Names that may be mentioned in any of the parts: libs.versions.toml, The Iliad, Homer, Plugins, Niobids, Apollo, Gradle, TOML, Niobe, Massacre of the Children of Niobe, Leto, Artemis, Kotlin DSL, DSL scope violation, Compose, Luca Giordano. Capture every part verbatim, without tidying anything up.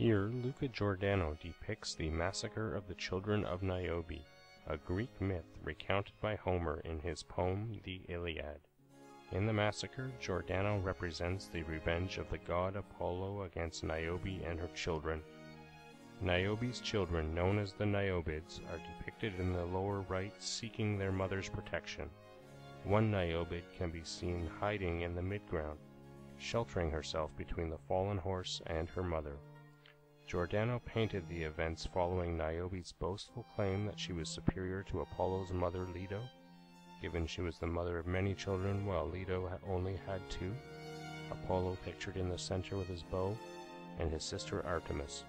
Here, Luca Giordano depicts the Massacre of the Children of Niobe, a Greek myth recounted by Homer in his poem The Iliad. In the massacre, Giordano represents the revenge of the god Apollo against Niobe and her children. Niobe's children, known as the Niobids, are depicted in the lower right seeking their mother's protection. One Niobid can be seen hiding in the midground, sheltering herself between the fallen horse and her mother. Giordano painted the events following Niobe's boastful claim that she was superior to Apollo's mother Leto, given she was the mother of many children while Leto only had two, Apollo pictured in the center with his bow, and his sister Artemis.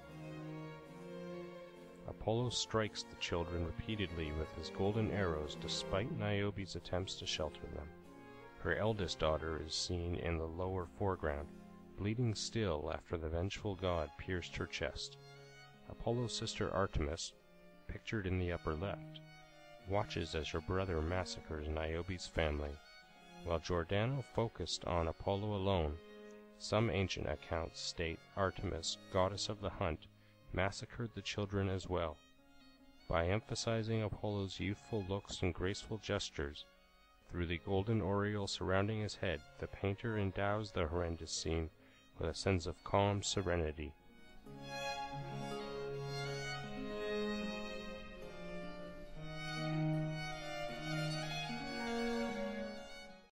Apollo strikes the children repeatedly with his golden arrows despite Niobe's attempts to shelter them. Her eldest daughter is seen in the lower foreground, bleeding still after the vengeful god pierced her chest. Apollo's sister Artemis, pictured in the upper left, watches as her brother massacres Niobe's family. While Giordano focused on Apollo alone, some ancient accounts state Artemis, goddess of the hunt, massacred the children as well. By emphasizing Apollo's youthful looks and graceful gestures, through the golden aureole surrounding his head, the painter endows the horrendous scene with a sense of calm serenity.